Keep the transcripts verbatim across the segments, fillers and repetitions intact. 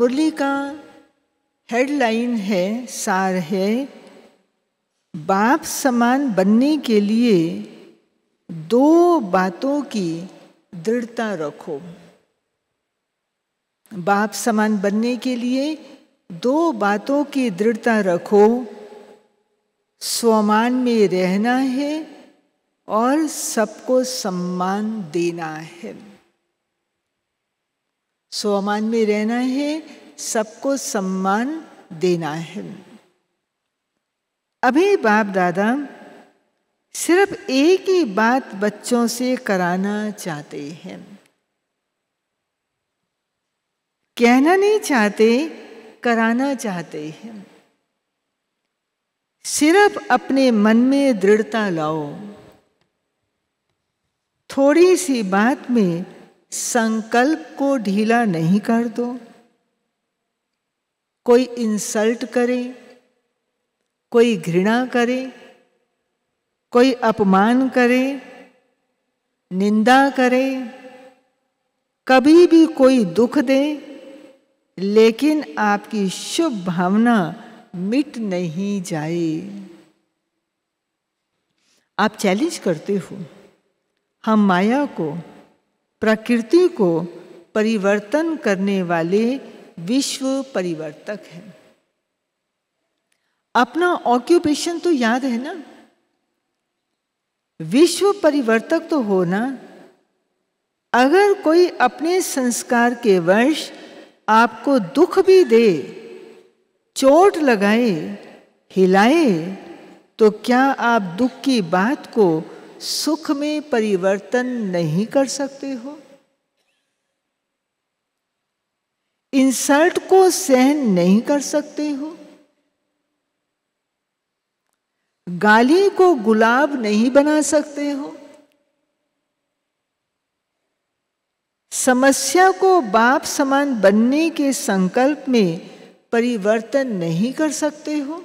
मुरली का हेडलाइन है, सार है, बाप समान बनने के लिए दो बातों की दृढ़ता रखो। बाप समान बनने के लिए दो बातों की दृढ़ता रखो, स्वमान में रहना है और सबको सम्मान देना है। स्वमान में रहना है, सबको सम्मान देना है। अभी बाप दादा सिर्फ एक ही बात बच्चों से कराना चाहते हैं, कहना नहीं चाहते, कराना चाहते हैं। सिर्फ अपने मन में दृढ़ता लाओ, थोड़ी सी बात में संकल्प को ढीला नहीं कर दो। कोई इंसल्ट करे, कोई घृणा करे, कोई अपमान करे, निंदा करे, कभी भी कोई दुख दे, लेकिन आपकी शुभ भावना मिट नहीं जाए। आप चैलेंज करते हो, हम माया को, प्रकृति को परिवर्तन करने वाले विश्व परिवर्तक हैं। अपना ऑक्यूपेशन तो याद है ना, विश्व परिवर्तक तो हो ना। अगर कोई अपने संस्कार के वश आपको दुख भी दे, चोट लगाए, हिलाए, तो क्या आप दुख की बात को सुख में परिवर्तन नहीं कर सकते हो? इंसल्ट को सहन नहीं कर सकते हो? गाली को गुलाब नहीं बना सकते हो? समस्या को बाप समान बनने के संकल्प में परिवर्तन नहीं कर सकते हो?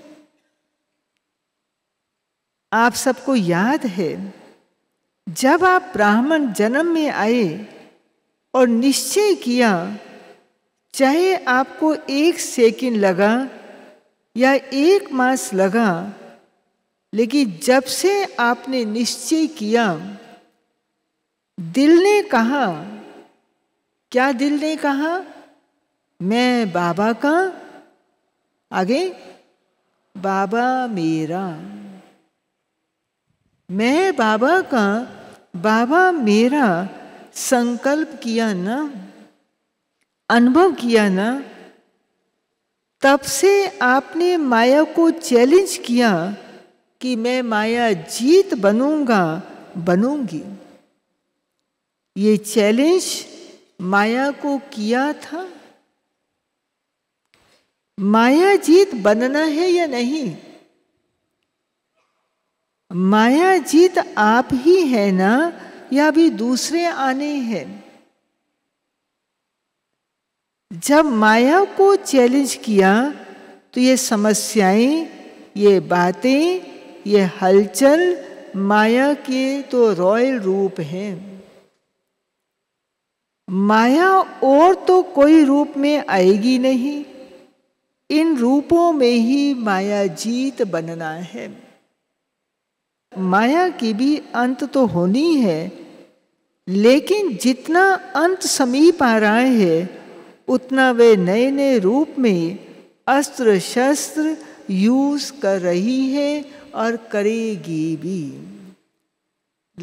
आप सबको याद है, जब आप ब्राह्मण जन्म में आए और निश्चय किया, चाहे आपको एक सेकंड लगा या एक मास लगा, लेकिन जब से आपने निश्चय किया, दिल ने कहा, क्या दिल ने कहा? मैं बाबा का, आगे बाबा मेरा, मैं बाबा का, बाबा मेरा संकल्प किया ना, अनुभव किया ना। तब से आपने माया को चैलेंज किया कि मैं माया जीत बनूंगा, बनूंगी। ये चैलेंज माया को किया था। माया जीत बनना है या नहीं? माया जीत आप ही है ना, या भी दूसरे आने हैं? जब माया को चैलेंज किया तो ये समस्याएं, ये बातें, ये हलचल माया के तो रॉयल रूप हैं। माया और तो कोई रूप में आएगी नहीं, इन रूपों में ही माया जीत बनना है। माया की भी अंत तो होनी है, लेकिन जितना अंत समीप आ रहा है, उतना वे नए नए रूप में अस्त्र शस्त्र यूज कर रही है और करेगी भी।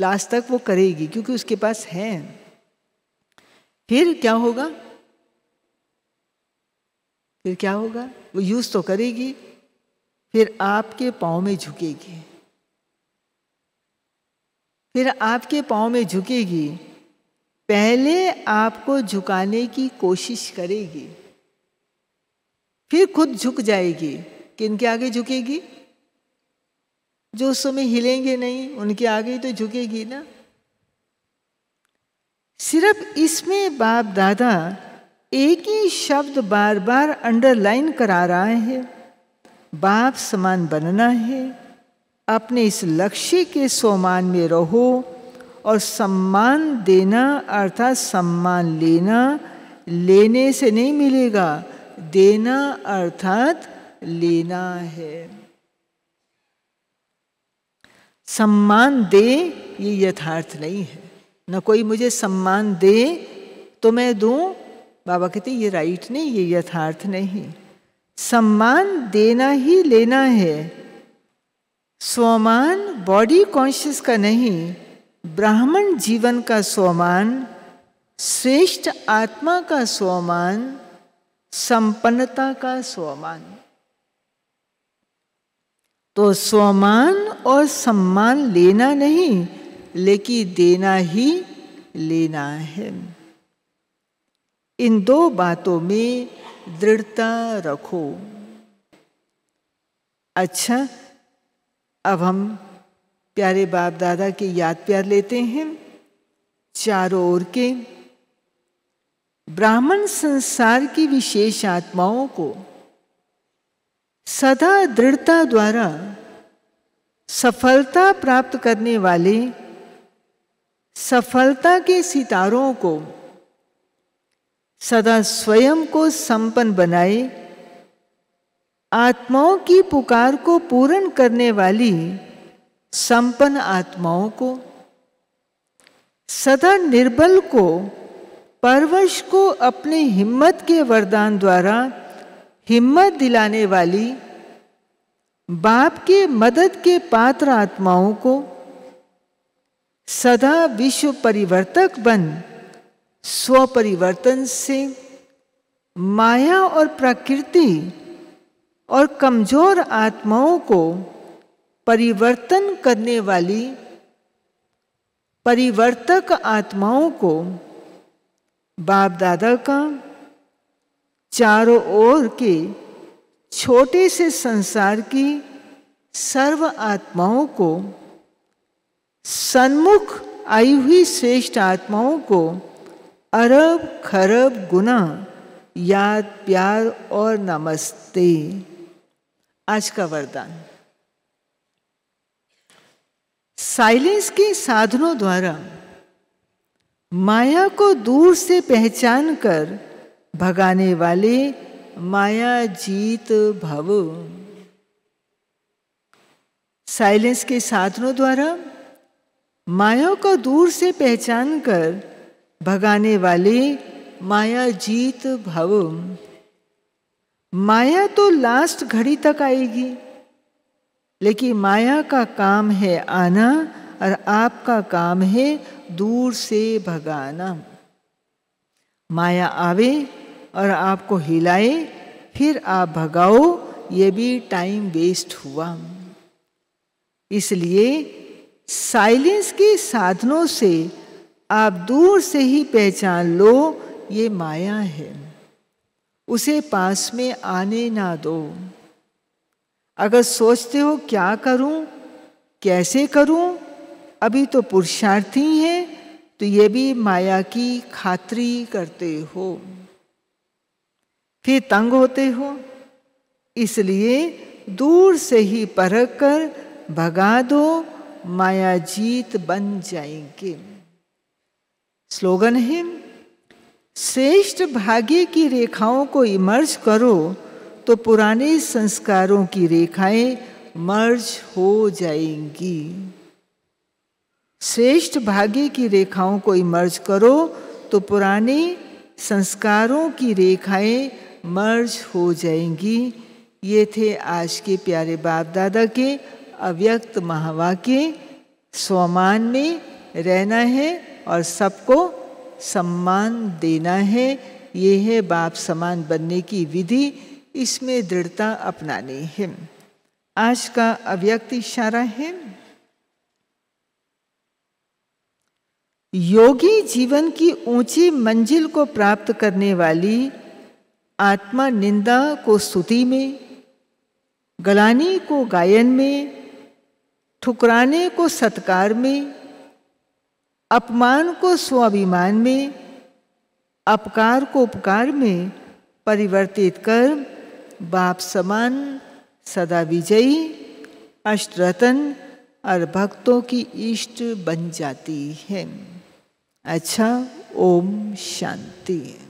लास्ट तक वो करेगी, क्योंकि उसके पास है। फिर क्या होगा? फिर क्या होगा? वो यूज तो करेगी, फिर आपके पाँव में झुकेगी, फिर आपके पाँव में झुकेगी। पहले आपको झुकाने की कोशिश करेगी, फिर खुद झुक जाएगी। किन के आगे झुकेगी? जो उस समय हिलेंगे नहीं, उनके आगे ही तो झुकेगी ना। सिर्फ इसमें बाप दादा एक ही शब्द बार बार अंडरलाइन करा रहा है, बाप समान बनना है। अपने इस लक्ष्य के सम्मान में रहो, और सम्मान देना अर्थात सम्मान लेना, लेने से नहीं मिलेगा, देना अर्थात लेना है। सम्मान दे ये यथार्थ नहीं है, न कोई मुझे सम्मान दे तो मैं दूं, बाबा कहते ये राइट नहीं, ये यथार्थ नहीं। सम्मान देना ही लेना है। स्वमान बॉडी कॉन्शियस का नहीं, ब्राह्मण जीवन का स्वमान, श्रेष्ठ आत्मा का स्वमान, संपन्नता का स्वमान। तो स्वमान और सम्मान लेना नहीं, लेकिन देना ही लेना है। इन दो बातों में दृढ़ता रखो। अच्छा, अब हम प्यारे बाप दादा की याद प्यार लेते हैं। चारों ओर के ब्राह्मण संसार की विशेष आत्माओं को सदा दृढ़ता द्वारा सफलता प्राप्त करने वाले, सफलता के सितारों को सदा स्वयं को संपन्न बनाए, आत्माओं की पुकार को पूर्ण करने वाली संपन्न आत्माओं को, सदा निर्बल को परवश को अपने हिम्मत के वरदान द्वारा हिम्मत दिलाने वाली, बाप के मदद के पात्र आत्माओं को सदा विश्व परिवर्तक बन स्वपरिवर्तन से माया और प्रकृति और कमजोर आत्माओं को परिवर्तन करने वाली परिवर्तक आत्माओं को बाप दादा का चारों ओर के छोटे से संसार की सर्व आत्माओं को, सन्मुख आई हुई श्रेष्ठ आत्माओं को अरब खरब गुना याद प्यार और नमस्ते। आज का वरदान, साइलेंस के साधनों द्वारा माया को दूर से पहचान कर भगाने वाले माया जीत भव। साइलेंस के साधनों द्वारा माया को दूर से पहचान कर भगाने वाले माया जीत भव। माया तो लास्ट घड़ी तक आएगी, लेकिन माया का काम है आना और आपका काम है दूर से भगाना। माया आवे और आपको हिलाए, फिर आप भगाओ, ये भी टाइम वेस्ट हुआ। इसलिए साइलेंस के साधनों से आप दूर से ही पहचान लो ये माया है, उसे पास में आने ना दो। अगर सोचते हो क्या करूं, कैसे करूं, अभी तो पुरुषार्थी हैं, तो ये भी माया की खात्री करते हो, फिर तंग होते हो। इसलिए दूर से ही परख कर भगा दो, माया जीत बन जाएंगे। स्लोगन है, श्रेष्ठ भाग्य की रेखाओं को इमर्ज करो तो पुराने संस्कारों की रेखाएं मर्ज हो जाएंगी। श्रेष्ठ भाग्य की रेखाओं को इमर्ज करो तो पुराने संस्कारों की रेखाएं मर्ज हो जाएंगी। ये थे आज के प्यारे बाप दादा के अव्यक्त महावाक्य। स्वमान में रहना है और सबको सम्मान देना है, ये है बाप समान बनने की विधि। इसमें दृढ़ता अपनानी है। आज का अव्यक्त इशारा है, योगी जीवन की ऊंची मंजिल को प्राप्त करने वाली आत्मा निंदा को स्तुति में, गलानी को गायन में, ठुकराने को सत्कार में, अपमान को स्वाभिमान में, अपकार को उपकार में परिवर्तित कर बाप समान सदा विजयी अष्टरत्न और भक्तों की इष्ट बन जाती है। अच्छा, ओम शांति।